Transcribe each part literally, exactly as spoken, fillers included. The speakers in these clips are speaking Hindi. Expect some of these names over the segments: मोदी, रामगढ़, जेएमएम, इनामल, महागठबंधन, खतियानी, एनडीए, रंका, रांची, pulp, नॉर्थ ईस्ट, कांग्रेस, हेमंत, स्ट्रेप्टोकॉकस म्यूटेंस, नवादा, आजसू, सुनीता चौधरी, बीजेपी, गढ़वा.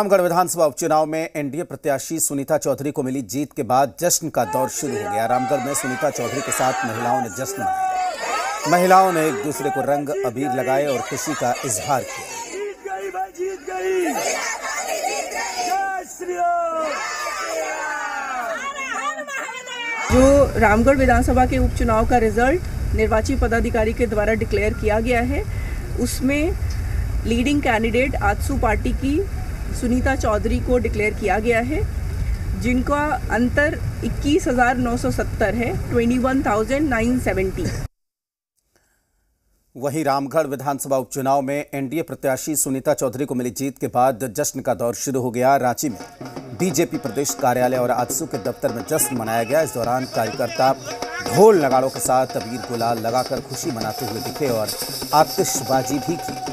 रामगढ़ विधानसभा उपचुनाव में एनडीए प्रत्याशी सुनीता चौधरी को मिली जीत के बाद जश्न का दौर शुरू हो गया। रामगढ़ में सुनीता चौधरी के साथ महिलाओं ने जश्न मनाया। महिलाओं ने एक दूसरे को रंग अबीर लगाए और खुशी का इजहार किया। जो रामगढ़ विधानसभा के उपचुनाव का रिजल्ट निर्वाचित पदाधिकारी के द्वारा डिक्लेयर किया गया है, उसमें लीडिंग कैंडिडेट आजसू पार्टी की सुनीता चौधरी को डिक्लेयर किया गया है, जिनका अंतर इक्कीस हज़ार नौ सौ सत्तर है, इक्कीस हज़ार नौ सौ सत्तर। वहीं रामगढ़ विधानसभा उपचुनाव में एनडीए प्रत्याशी सुनीता चौधरी को मिली जीत के बाद जश्न का दौर शुरू हो गया। रांची में बीजेपी प्रदेश कार्यालय और आजसू के दफ्तर में जश्न मनाया गया। इस दौरान कार्यकर्ता ढोल नगाड़ों के साथ अबीर गुलाल लगाकर खुशी मनाते हुए दिखे और आतिशबाजी भी की।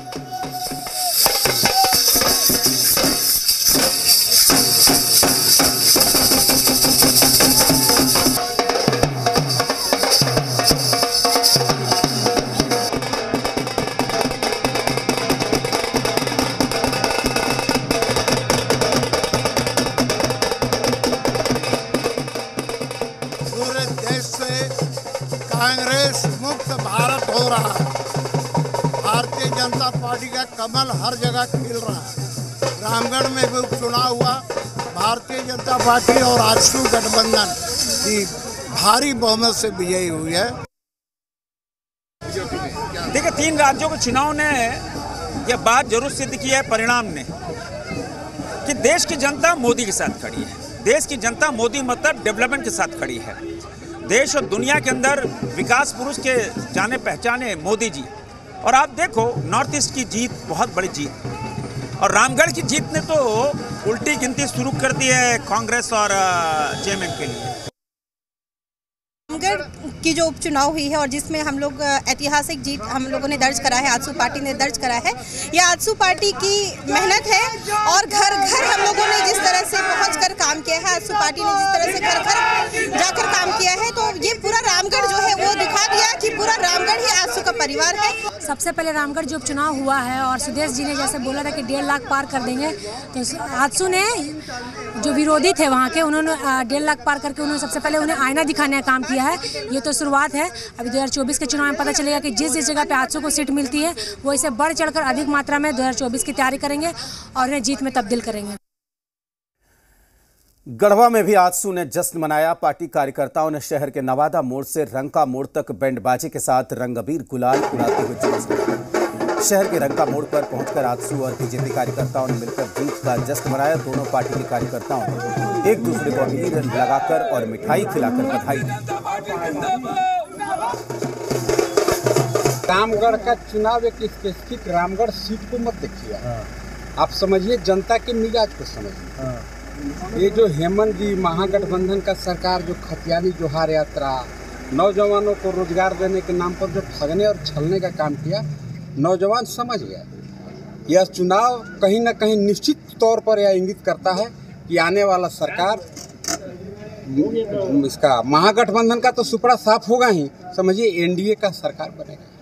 कांग्रेस मुक्त भारत हो रहा है। भारतीय जनता पार्टी का कमल हर जगह खिल रहा है। रामगढ़ में भी उपचुनाव हुआ। भारतीय जनता पार्टी और आजसू गठबंधन की भारी बहुमत से विजयी हुई है। देखिए, तीन राज्यों के चुनाव ने यह बात जरूर सिद्ध की है, परिणाम ने, कि देश की जनता मोदी के साथ खड़ी है। देश की जनता मोदी मतलब डेवलपमेंट के साथ खड़ी है। देश और दुनिया के अंदर विकास पुरुष के जाने पहचाने मोदी जी। और आप देखो, नॉर्थ ईस्ट की जीत बहुत बड़ी जीत, और रामगढ़ की जीत ने तो उल्टी गिनती शुरू कर दी है कांग्रेस और जेएमएम के लिए। रामगढ़ की जो उपचुनाव हुई है और जिसमें हम लोग ऐतिहासिक जीत हम लोगों ने दर्ज करा है, आजसू पार्टी ने दर्ज करा है, यह आजसू पार्टी की मेहनत है। और घर घर हम लोगों ने जिस तरह से पहुंचकर काम किया है, आजसू पार्टी ने जिस तरह से घर घर जाकर काम किया है, तो ये पूरा रामगढ़ जो है वो दिखा दिया कि पूरा रामगढ़ ही आजसू का परिवार है। सबसे पहले रामगढ़ जो उपचुनाव हुआ है और सुदेश जी ने जैसे बोला था कि डेढ़ लाख पार कर देंगे, तो आजसू ने जो विरोधी थे वहाँ के, उन्होंने डेढ़ लाख पार करके उन्होंने सबसे पहले उन्हें आईना दिखाने का काम किया है। ये तो शुरुआत है। अभी दो हज़ार चौबीस के चुनाव में पता चलेगा कि जिस जिस जगह पे आजसू को सीट मिलती है वो इसे बढ़ चढ़कर अधिक मात्रा में दो हज़ार चौबीस की तैयारी करेंगे और उन्हें जीत में तब्दील करेंगे। गढ़वा में भी आजसू ने जश्न मनाया। पार्टी कार्यकर्ताओं ने शहर के नवादा मोड़ से रंका मोड़ तक बैंडबाजी के साथ रंगबीर गुलाल उड़ाते हुए जुलूस निकाला। शहर के रंका मोड़ पर पहुंचकर आजसू और बीजेपी कार्यकर्ताओं ने मिलकर जीत का जश्न मनाया। दोनों पार्टी के कार्यकर्ताओं ने एक दूसरे को अबीर लगाकर और मिठाई खिलाकर बधाई दी। रामगढ़ का चुनाव एक स्पेसिफिक रामगढ़ सीट को मत देखिए, आप समझिए जनता के मिजाज को समझिए। ये जो हेमंत जी महागठबंधन का सरकार जो खतियानी जोहार यात्रा, नौजवानों को रोजगार देने के नाम पर जो ठगने और छलने का काम किया, नौजवान समझ गया। यह चुनाव कहीं ना कहीं निश्चित तौर पर यह इंगित करता है कि आने वाला सरकार इसका महागठबंधन का तो सुपड़ा साफ होगा ही, समझिए एनडीए का सरकार बनेगा।